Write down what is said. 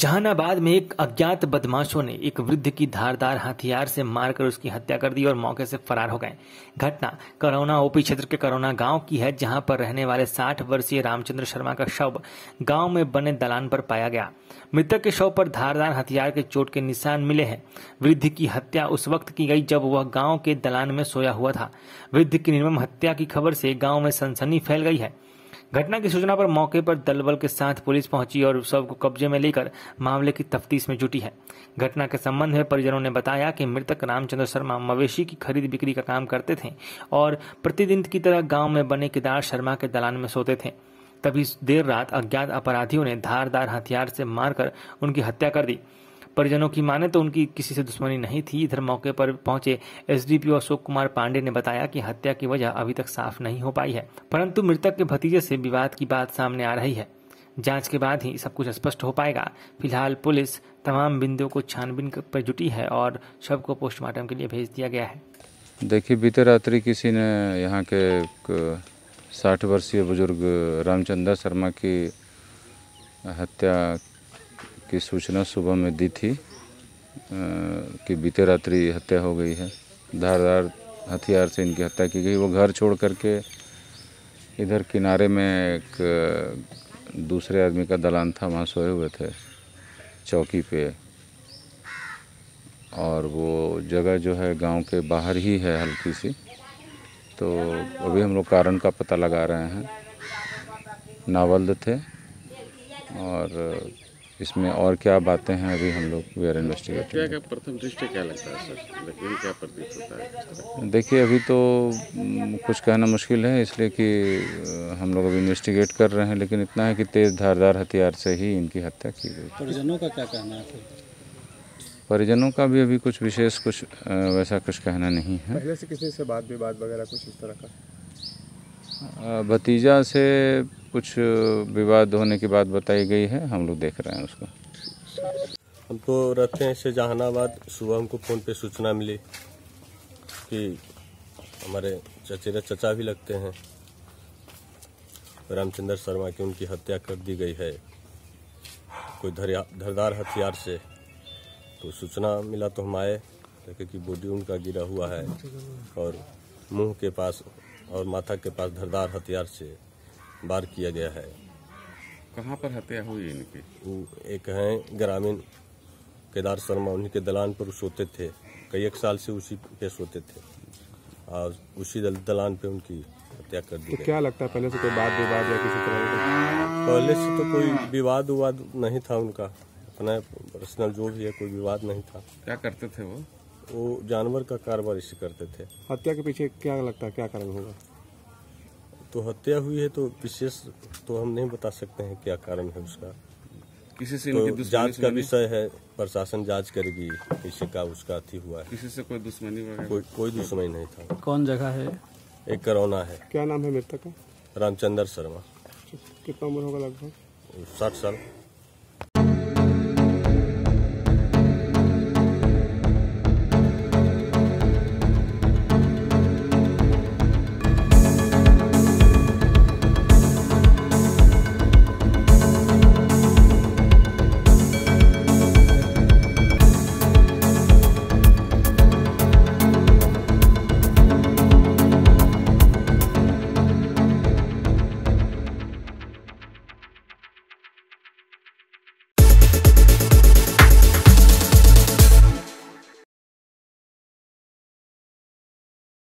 जहानाबाद में एक अज्ञात बदमाशों ने एक वृद्ध की धारदार हथियार से मारकर उसकी हत्या कर दी और मौके से फरार हो गए। घटना करौना ओपी क्षेत्र के करौना गांव की है, जहां पर रहने वाले 60 वर्षीय रामचंद्र शर्मा का शव गांव में बने दलान पर पाया गया। मृतक के शव पर धारदार हथियार के चोट के निशान मिले हैं। वृद्ध की हत्या उस वक्त की गई जब वह गाँव के दलान में सोया हुआ था। वृद्ध की निर्मम हत्या की खबर से गाँव में सनसनी फैल गई है। घटना की सूचना पर मौके पर दल बल के साथ पुलिस पहुंची और शव को कब्जे में लेकर मामले की तफ्तीश में जुटी है। घटना के संबंध में परिजनों ने बताया कि मृतक रामचंद्र शर्मा मवेशी की खरीद बिक्री का काम करते थे और प्रतिदिन की तरह गांव में बने केदार शर्मा के दलान में सोते थे। तभी देर रात अज्ञात अपराधियों ने धारदार हथियार से मारकर उनकी हत्या कर दी। परिजनों की माने तो उनकी किसी से दुश्मनी नहीं थी। इधर मौके पर पहुंचे एसडीपीओ अशोक कुमार पांडे ने बताया कि हत्या की वजह अभी तक साफ नहीं हो पाई है, परंतु मृतक के भतीजे से विवाद की बात सामने आ रही है। जांच के बाद ही सब कुछ स्पष्ट हो पाएगा। फिलहाल पुलिस तमाम बिंदुओं को छानबीन पर जुटी है और शव को पोस्टमार्टम के लिए भेज दिया गया है। देखिए, बीते रात्रि किसी ने यहाँ के 60 वर्षीय बुजुर्ग रामचंद्र शर्मा की हत्या की सूचना सुबह में दी थी कि बीते रात्रि हत्या हो गई है। धारदार हथियार से इनकी हत्या की गई। वो घर छोड़ करके इधर किनारे में एक दूसरे आदमी का दलान था, वहाँ सोए हुए थे चौकी पे। और वो जगह जो है गांव के बाहर ही है हल्की सी, तो अभी हम लोग कारण का पता लगा रहे हैं। नावल्द थे और इसमें और क्या बातें हैं अभी हम लोग वी आर इन्वेस्टिगेटिंग। क्या प्रथम दृष्टि क्या लगता है सर, क्या प्रतीत होता है? देखिए, अभी तो कुछ कहना मुश्किल है, इसलिए कि हम लोग अभी इन्वेस्टिगेट कर रहे हैं, लेकिन इतना है कि तेज धारदार हथियार से ही इनकी हत्या की गई। परिजनों का क्या कहना है? परिजनों का भी अभी कुछ विशेष कुछ वैसा कुछ कहना नहीं है। पहले से किसी से बात विवाद वगैरह कुछ इस तरह का? भतीजा से कुछ विवाद होने की बात बताई गई है, हम लोग देख रहे हैं उसको। हमको रहते हैं इससे जहानाबाद। सुबह हमको फ़ोन पे सूचना मिली कि हमारे चचेरे चचा भी लगते हैं रामचंद्र शर्मा की, उनकी हत्या कर दी गई है कोई धारदार हथियार से। तो सूचना मिला तो हम आए, देखे कि बॉडी उनका गिरा हुआ है और मुंह के पास और माथा के पास धारदार हथियार से बार किया गया है। कहाँ पर हत्या हुई इनकी? एक हैं ग्रामीण केदार शर्मा, उन्हीं के दलान पर सोते थे। कई एक साल से उसी पे सोते थे और उसी दलान पे उनकी हत्या कर दी। तो क्या लगता है, पहले से कोई बात विवाद या किसी तरह का? पहले से तो कोई विवाद विवाद नहीं था उनका, अपना पर्सनल जो भी है कोई विवाद नहीं था। क्या करते थे वो? वो जानवर का कारोबार इसी करते थे। हत्या के पीछे क्या लगता है क्या कारण होगा? तो हत्या हुई है तो विशेष तो हम नहीं बता सकते हैं क्या कारण है उसका। किसी से तो जांच का विषय है, प्रशासन जांच करेगी किसी का उसका अथी हुआ है। किसी से कोई दुश्मनी वगैरह? कोई दुश्मनी नहीं था। कौन जगह है? एक करौना है। क्या नाम है मृतक का? रामचंद्र शर्मा। कितना उम्र होगा लगभग? 60 साल।